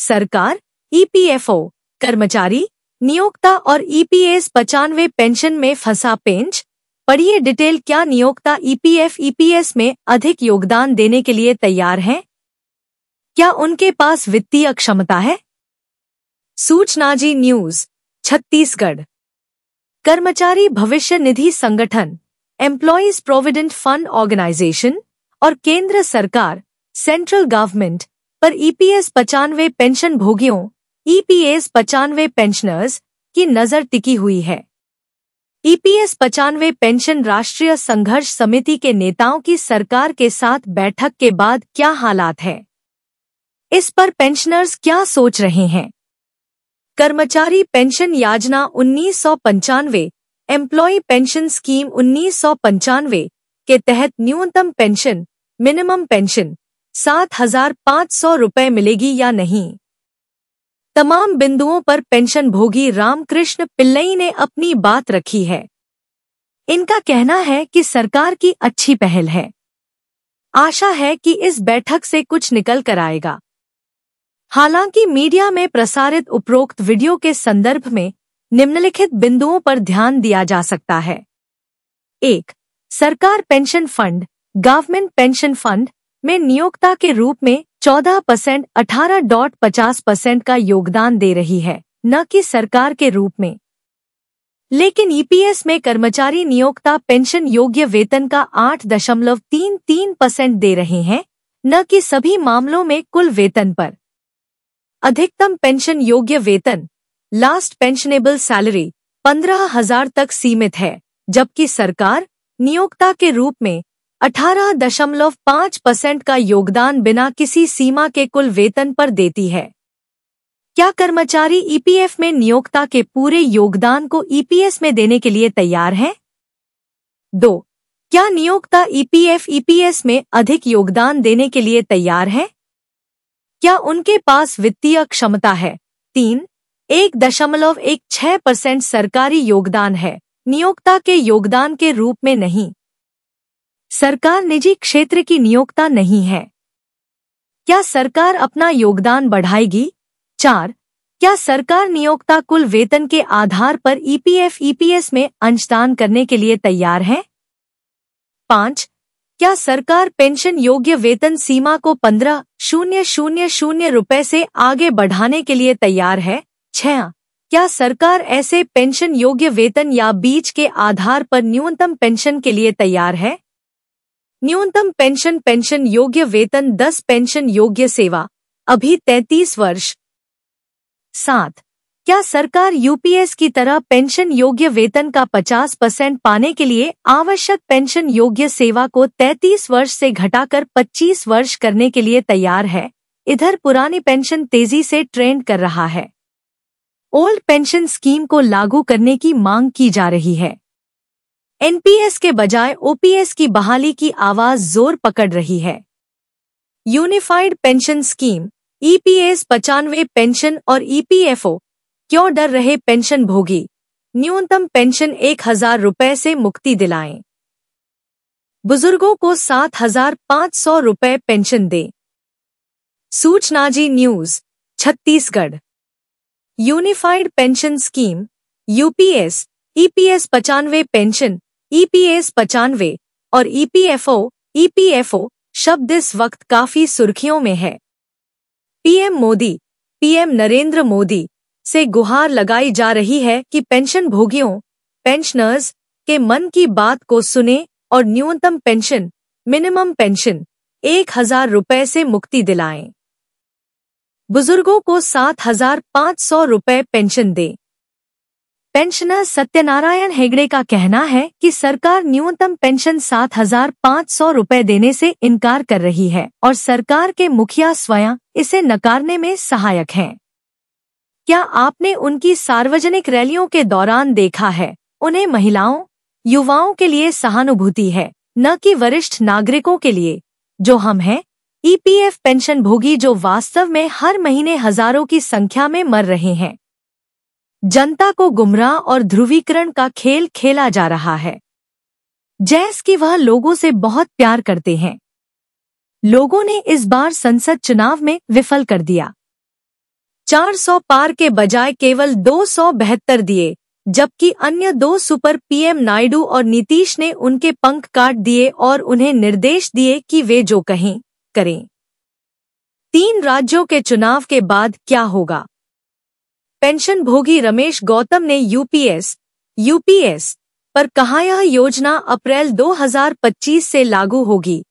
सरकार, ईपीएफओ, कर्मचारी, नियोक्ता और EPS-95 पेंशन में फंसा पेंच। पढ़िए डिटेल। क्या नियोक्ता EPF/EPS में अधिक योगदान देने के लिए तैयार हैं? क्या उनके पास वित्तीय क्षमता है? सूचना जी न्यूज छत्तीसगढ़। कर्मचारी भविष्य निधि संगठन, एम्प्लॉइज प्रोविडेंट फंड ऑर्गेनाइजेशन और केंद्र सरकार, सेंट्रल गवर्नमेंट पर EPS-95 पेंशन भोगियों, EPS-95 पेंशनर्स की नजर टिकी हुई है। EPS-95 पेंशन राष्ट्रीय संघर्ष समिति के नेताओं की सरकार के साथ बैठक के बाद क्या हालात है, इस पर पेंशनर्स क्या सोच रहे हैं? कर्मचारी पेंशन योजना 1995, एम्प्लॉय पेंशन स्कीम 1995 के तहत न्यूनतम पेंशन, मिनिमम पेंशन 7,500 रुपये मिलेगी या नहीं? तमाम बिंदुओं पर पेंशन भोगी रामकृष्ण पिल्लै ने अपनी बात रखी है। इनका कहना है कि सरकार की अच्छी पहल है। आशा है कि इस बैठक से कुछ निकल कर आएगा। हालांकि मीडिया में प्रसारित उपरोक्त वीडियो के संदर्भ में निम्नलिखित बिंदुओं पर ध्यान दिया जा सकता है। 1. सरकार pension fund, government pension fund में नियोक्ता के रूप में 14% 18.50% का योगदान दे रही है, न कि सरकार के रूप में। लेकिन EPS में कर्मचारी नियोक्ता पेंशन योग्य वेतन का 8.33% दे रहे हैं, न कि सभी मामलों में कुल वेतन पर। अधिकतम पेंशन योग्य वेतन, लास्ट पेंशनेबल सैलरी 15,000 तक सीमित है, जबकि सरकार नियोक्ता के रूप में 18.5% का योगदान बिना किसी सीमा के कुल वेतन पर देती है। क्या कर्मचारी EPF में नियोक्ता के पूरे योगदान को EPS में देने के लिए तैयार हैं? 2. क्या नियोक्ता EPF/EPS में अधिक योगदान देने के लिए तैयार है? क्या उनके पास वित्तीय क्षमता है? 3. 1.16% सरकारी योगदान है, नियोक्ता के योगदान के रूप में नहीं। सरकार निजी क्षेत्र की नियोक्ता नहीं है। क्या सरकार अपना योगदान बढ़ाएगी? 4. क्या सरकार नियोक्ता कुल वेतन के आधार पर EPF/EPS में अंशदान करने के लिए तैयार है? 5. क्या सरकार पेंशन योग्य वेतन सीमा को 15,000 रुपये से आगे बढ़ाने के लिए तैयार है? 6. क्या सरकार ऐसे पेंशन योग्य वेतन या बीच के आधार पर न्यूनतम पेंशन के लिए तैयार है? न्यूनतम पेंशन, पेंशन योग्य वेतन 10, पेंशन योग्य सेवा अभी 33 वर्ष। 7. क्या सरकार UPS की तरह पेंशन योग्य वेतन का 50% पाने के लिए आवश्यक पेंशन योग्य सेवा को 33 वर्ष से घटाकर 25 वर्ष करने के लिए तैयार है? इधर पुरानी पेंशन तेजी से ट्रेंड कर रहा है। ओल्ड पेंशन स्कीम को लागू करने की मांग की जा रही है। NPS के बजाय OPS की बहाली की आवाज जोर पकड़ रही है। Unified pension scheme, EPS-95 pension और EPFO, क्यों डर रहे पेंशन भोगी? न्यूनतम पेंशन 1,000 रुपये से मुक्ति दिलाएं। बुजुर्गों को 7,500 रुपये पेंशन दें। सूचना Zee News Chhattisgarh. Unified pension scheme, UPS, EPS-95 pension, EPS-95 और EPFO शब्द इस वक्त काफी सुर्खियों में है। पीएम नरेंद्र मोदी से गुहार लगाई जा रही है कि पेंशन भोगियों, पेंशनर्स के मन की बात को सुने और न्यूनतम पेंशन, मिनिमम पेंशन 1,000 रुपये से मुक्ति दिलाएं। बुजुर्गों को 7,500 रुपये पेंशन दें। पेंशनर सत्यनारायण हेगड़े का कहना है कि सरकार न्यूनतम पेंशन 7,500 रुपये देने से इनकार कर रही है और सरकार के मुखिया स्वयं इसे नकारने में सहायक हैं। क्या आपने उनकी सार्वजनिक रैलियों के दौरान देखा है? उन्हें महिलाओं, युवाओं के लिए सहानुभूति है, न कि वरिष्ठ नागरिकों के लिए, जो हम हैं, EPF पेंशन भोगी, जो वास्तव में हर महीने हजारों की संख्या में मर रहे हैं। जनता को गुमराह और ध्रुवीकरण का खेल खेला जा रहा है। जैस कि वह लोगों से बहुत प्यार करते हैं, लोगों ने इस बार संसद चुनाव में विफल कर दिया। 400 पार के बजाय केवल 272 दिए, जबकि अन्य दो सुपर पीएम नायडू और नीतीश ने उनके पंख काट दिए और उन्हें निर्देश दिए कि वे जो कहें करें। 3 राज्यों के चुनाव के बाद क्या होगा? पेंशन भोगी रमेश गौतम ने यूपीएस पर कहा यह योजना अप्रैल 2025 से लागू होगी,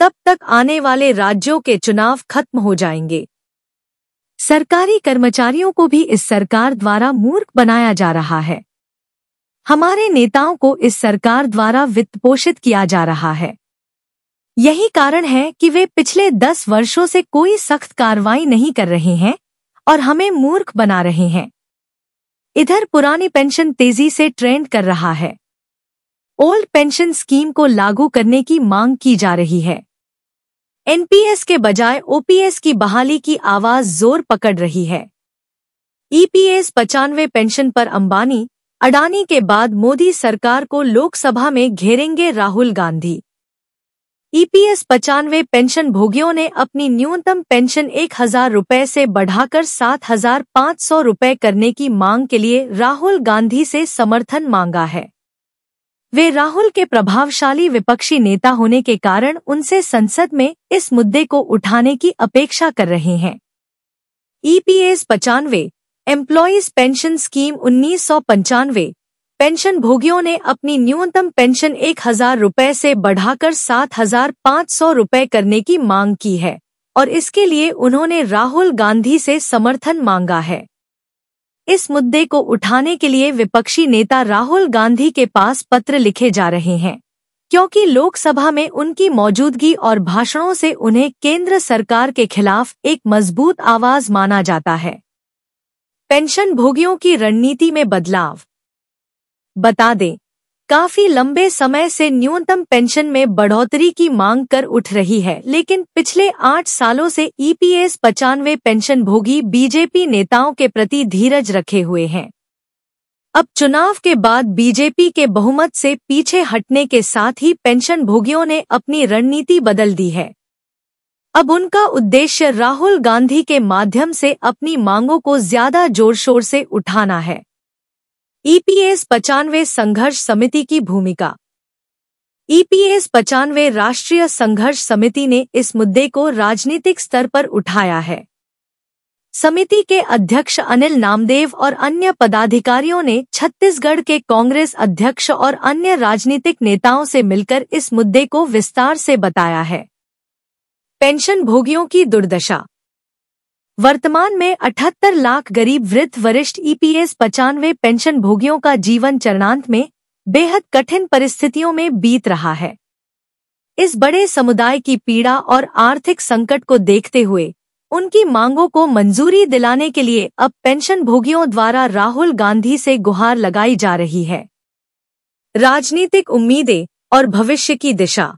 तब तक आने वाले राज्यों के चुनाव खत्म हो जाएंगे। सरकारी कर्मचारियों को भी इस सरकार द्वारा मूर्ख बनाया जा रहा है। हमारे नेताओं को इस सरकार द्वारा वित्त पोषित किया जा रहा है। यही कारण है कि वे पिछले 10 वर्षों से कोई सख्त कार्रवाई नहीं कर रहे हैं और हमें मूर्ख बना रहे हैं। इधर पुरानी पेंशन तेजी से ट्रेंड कर रहा है। ओल्ड पेंशन स्कीम को लागू करने की मांग की जा रही है। एनपीएस के बजाय ओपीएस की बहाली की आवाज जोर पकड़ रही है। EPS-95 पेंशन पर अंबानी, अडानी के बाद मोदी सरकार को लोकसभा में घेरेंगे राहुल गांधी। EPS-95 पेंशन भोगियों ने अपनी न्यूनतम पेंशन 1000 रुपये से बढ़ाकर 7500 रुपये करने की मांग के लिए राहुल गांधी से समर्थन मांगा है। वे राहुल के प्रभावशाली विपक्षी नेता होने के कारण उनसे संसद में इस मुद्दे को उठाने की अपेक्षा कर रहे हैं। EPS-95 employees pension scheme 1995 pension भोगियों ने अपनी न्यूनतम पेंशन 1000 रुपये से बढ़ाकर 7500 रुपये करने की मांग की है और इसके लिए उन्होंने राहुल गांधी से समर्थन मांगा है। इस मुद्दे को उठाने के लिए विपक्षी नेता राहुल गांधी के पास पत्र लिखे जा रहे हैं, क्योंकि लोकसभा में उनकी मौजूदगी और भाषणों से उन्हें केंद्र सरकार के खिलाफ एक मजबूत आवाज माना जाता है। पेंशन भोगियों की रणनीति में बदलाव। बता दें, काफी लंबे समय से न्यूनतम पेंशन में बढ़ोतरी की मांग कर उठ रही है, लेकिन पिछले 8 सालों से EPS-95 पेंशन भोगी बीजेपी नेताओं के प्रति धीरज रखे हुए हैं। अब चुनाव के बाद बीजेपी के बहुमत से पीछे हटने के साथ ही पेंशन भोगियों ने अपनी रणनीति बदल दी है। अब उनका उद्देश्य राहुल गांधी के माध्यम से अपनी मांगों को ज्यादा जोर शोर से उठाना है। EPS-95 संघर्ष समिति की भूमिका। EPS-95 राष्ट्रीय संघर्ष समिति ने इस मुद्दे को राजनीतिक स्तर पर उठाया है। समिति के अध्यक्ष अनिल नामदेव और अन्य पदाधिकारियों ने छत्तीसगढ़ के कांग्रेस अध्यक्ष और अन्य राजनीतिक नेताओं से मिलकर इस मुद्दे को विस्तार से बताया है। पेंशन भोगियों की दुर्दशा। वर्तमान में 78 लाख गरीब वृद्ध वरिष्ठ EPS-95 पेंशन भोगियों का जीवन चरणांत में बेहद कठिन परिस्थितियों में बीत रहा है। इस बड़े समुदाय की पीड़ा और आर्थिक संकट को देखते हुए उनकी मांगों को मंजूरी दिलाने के लिए अब पेंशन भोगियों द्वारा राहुल गांधी से गुहार लगाई जा रही है। राजनीतिक उम्मीदें और भविष्य की दिशा।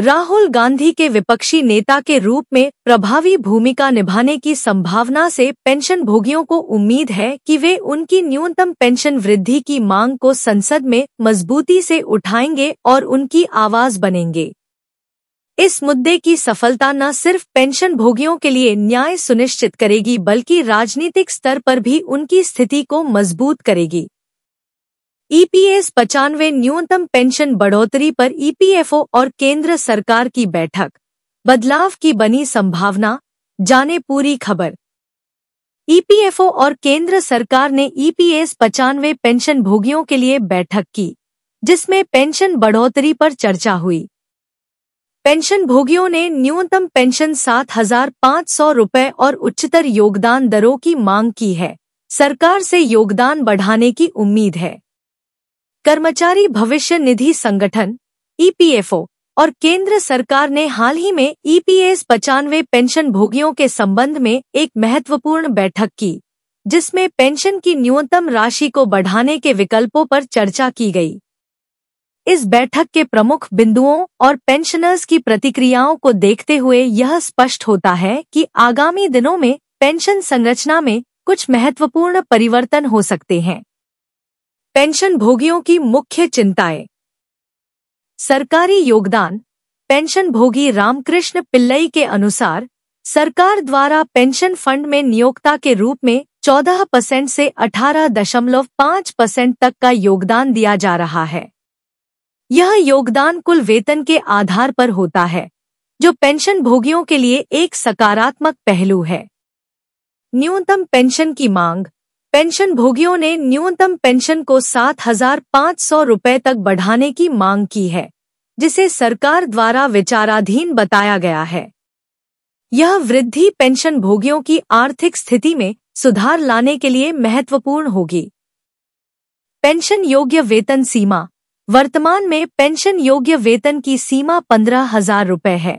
राहुल गांधी के विपक्षी नेता के रूप में प्रभावी भूमिका निभाने की संभावना से पेंशन भोगियों को उम्मीद है कि वे उनकी न्यूनतम पेंशन वृद्धि की मांग को संसद में मजबूती से उठाएंगे और उनकी आवाज बनेंगे। इस मुद्दे की सफलता न सिर्फ पेंशन भोगियों के लिए न्याय सुनिश्चित करेगी, बल्कि राजनीतिक स्तर पर भी उनकी स्थिति को मजबूत करेगी। EPS-95 न्यूनतम पेंशन बढ़ोतरी पर EPFO और केंद्र सरकार की बैठक, बदलाव की बनी संभावना, जाने पूरी खबर। EPFO और केंद्र सरकार ने EPS-95 पेंशन भोगियों के लिए बैठक की, जिसमें पेंशन बढ़ोतरी पर चर्चा हुई। पेंशन भोगियों ने न्यूनतम पेंशन 7500 रुपये और उच्चतर योगदान दरों की मांग की है। सरकार से योगदान बढ़ाने की उम्मीद है। कर्मचारी भविष्य निधि संगठन (EPFO) और केंद्र सरकार ने हाल ही में EPS-95 पेंशन भोगियों के संबंध में एक महत्वपूर्ण बैठक की, जिसमें पेंशन की न्यूनतम राशि को बढ़ाने के विकल्पों पर चर्चा की गई। इस बैठक के प्रमुख बिंदुओं और पेंशनर्स की प्रतिक्रियाओं को देखते हुए यह स्पष्ट होता है कि आगामी दिनों में पेंशन संरचना में कुछ महत्वपूर्ण परिवर्तन हो सकते हैं। पेंशन भोगियों की मुख्य चिंताएं। सरकारी योगदान। पेंशन भोगी रामकृष्ण पिल्लै के अनुसार सरकार द्वारा पेंशन फंड में नियोक्ता के रूप में 14% से 18.5% तक का योगदान दिया जा रहा है। यह योगदान कुल वेतन के आधार पर होता है, जो पेंशन भोगियों के लिए एक सकारात्मक पहलू है। न्यूनतम पेंशन की मांग। पेंशन भोगियों ने न्यूनतम पेंशन को 7,500 रुपये तक बढ़ाने की मांग की है, जिसे सरकार द्वारा विचाराधीन बताया गया है। यह वृद्धि पेंशन भोगियों की आर्थिक स्थिति में सुधार लाने के लिए महत्वपूर्ण होगी। पेंशन योग्य वेतन सीमा। वर्तमान में पेंशन योग्य वेतन की सीमा 15,000 रुपये है,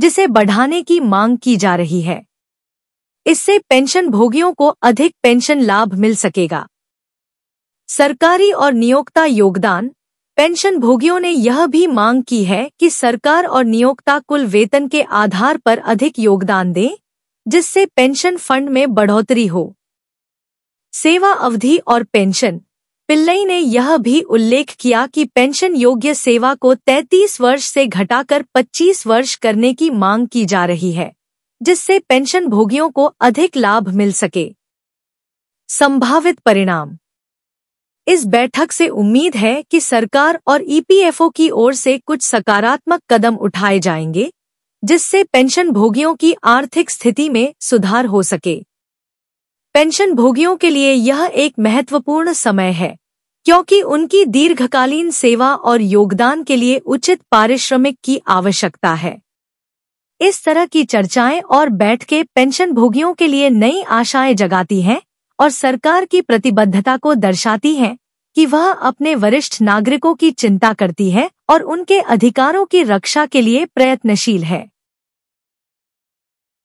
जिसे बढ़ाने की मांग की जा रही है। इससे पेंशन भोगियों को अधिक पेंशन लाभ मिल सकेगा। सरकारी और नियोक्ता योगदान। पेंशन भोगियों ने यह भी मांग की है कि सरकार और नियोक्ता कुल वेतन के आधार पर अधिक योगदान दें, जिससे पेंशन फंड में बढ़ोतरी हो। सेवा अवधि और पेंशन। पिल्लै ने यह भी उल्लेख किया कि पेंशन योग्य सेवा को 33 वर्ष से घटाकर 25 वर्ष करने की मांग की जा रही है, जिससे पेंशन भोगियों को अधिक लाभ मिल सके। संभावित परिणाम। इस बैठक से उम्मीद है कि सरकार और ईपीएफओ की ओर से कुछ सकारात्मक कदम उठाए जाएंगे, जिससे पेंशन भोगियों की आर्थिक स्थिति में सुधार हो सके। पेंशन भोगियों के लिए यह एक महत्वपूर्ण समय है, क्योंकि उनकी दीर्घकालीन सेवा और योगदान के लिए उचित पारिश्रमिक की आवश्यकता है। इस तरह की चर्चाएं और बैठकें पेंशन भोगियों के लिए नई आशाएं जगाती हैं और सरकार की प्रतिबद्धता को दर्शाती हैं कि वह अपने वरिष्ठ नागरिकों की चिंता करती है और उनके अधिकारों की रक्षा के लिए प्रयत्नशील है।